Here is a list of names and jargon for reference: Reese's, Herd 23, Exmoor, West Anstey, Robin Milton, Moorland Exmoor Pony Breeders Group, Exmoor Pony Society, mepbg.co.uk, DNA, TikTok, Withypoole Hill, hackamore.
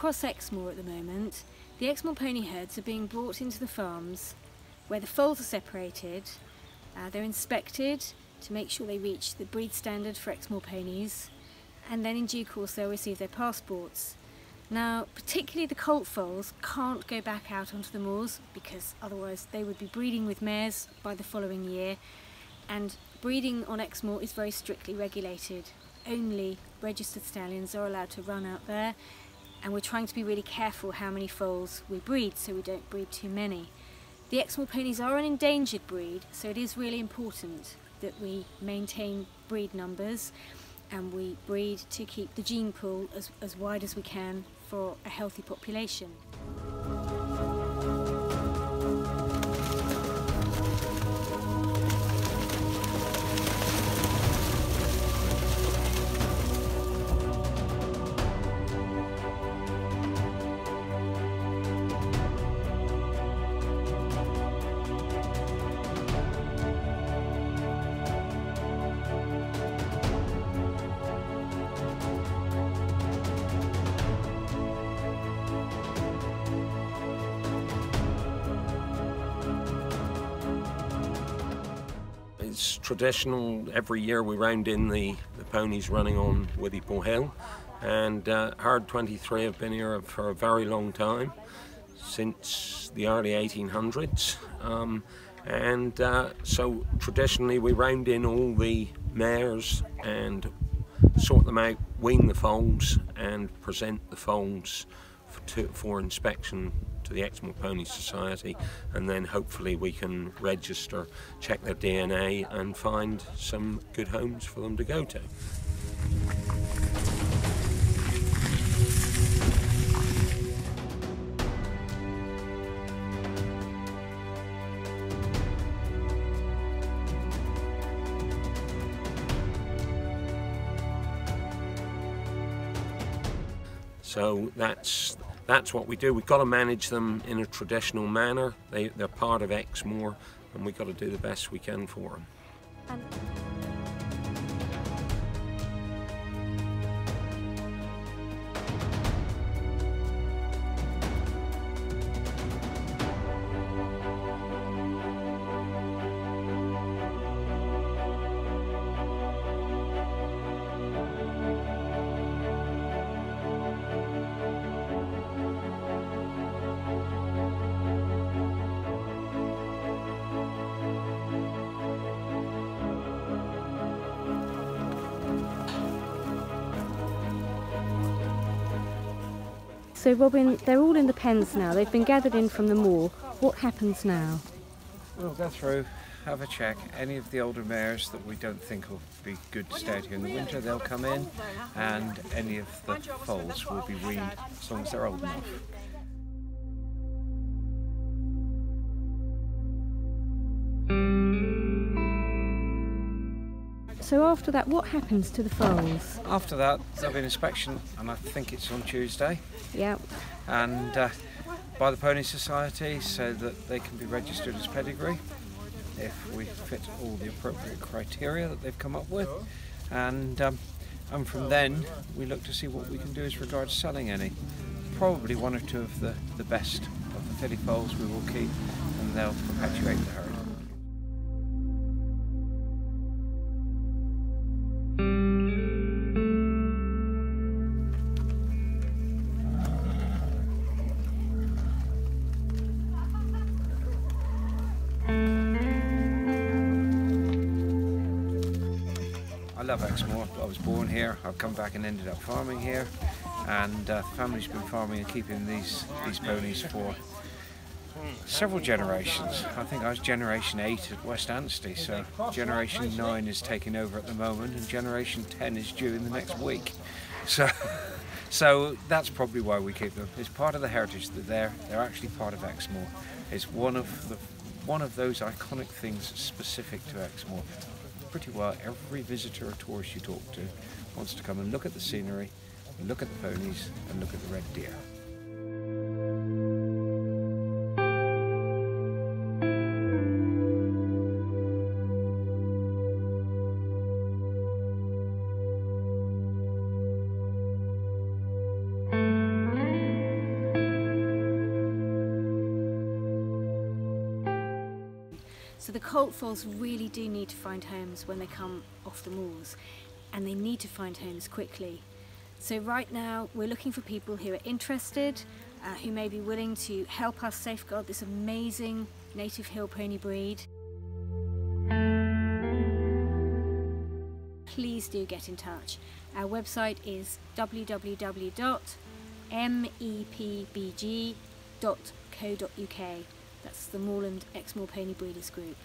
across Exmoor at the moment, the Exmoor pony herds are being brought into the farms where the foals are separated. They're inspected to make sure they reach the breed standard for Exmoor ponies, and then in due course they'll receive their passports. Now, particularly the colt foals can't go back out onto the moors because otherwise they would be breeding with mares by the following year, and breeding on Exmoor is very strictly regulated. Only registered stallions are allowed to run out there, and we're trying to be really careful how many foals we breed so we don't breed too many. The Exmoor ponies are an endangered breed, so it is really important that we maintain breed numbers and we breed to keep the gene pool as wide as we can for a healthy population. It's traditional, every year we round in the ponies running on Withypoole Hill, and Herd 23 have been here for a very long time, since the early 1800s, so traditionally we round in all the mares and sort them out, wean the foals and present the foals for inspection to the Exmoor Pony Society, and then hopefully we can register, check their DNA and find some good homes for them to go to. So that's what we do. We've got to manage them in a traditional manner. They're part of Exmoor, and we've got to do the best we can for them. So Robin, they're all in the pens now, they've been gathered in from the moor. What happens now? We'll go through, have a check. Any of the older mares that we don't think will be good to stay out here in the winter, they'll come in, and any of the foals will be weaned as long as they're old enough. So after that, what happens to the foals? After that, there'll be an inspection, and I think it's on Tuesday. Yep. And by the Pony Society, so that they can be registered as pedigree, if we fit all the appropriate criteria that they've come up with. And from then, we look to see what we can do as regards selling any. Probably one or two of the best of the filly foals we will keep, and they'll perpetuate the herd. I love Exmoor. I was born here, I've come back and ended up farming here, and the family's been farming and keeping these ponies for several generations. I think I was generation 8 at West Anstey, so generation 9 is taking over at the moment, and generation 10 is due in the next week. So that's probably why we keep them. It's part of the heritage that they're actually part of Exmoor. It's one of those iconic things specific to Exmoor. Pretty well every visitor or tourist you talk to wants to come and look at the scenery, look at the ponies and look at the red deer. So the colt foals really do need to find homes when they come off the moors, and they need to find homes quickly. So right now we're looking for people who are interested, who may be willing to help us safeguard this amazing native hill pony breed. Please do get in touch. Our website is www.mepbg.co.uk. That's the Moorland Exmoor Pony Breeders Group.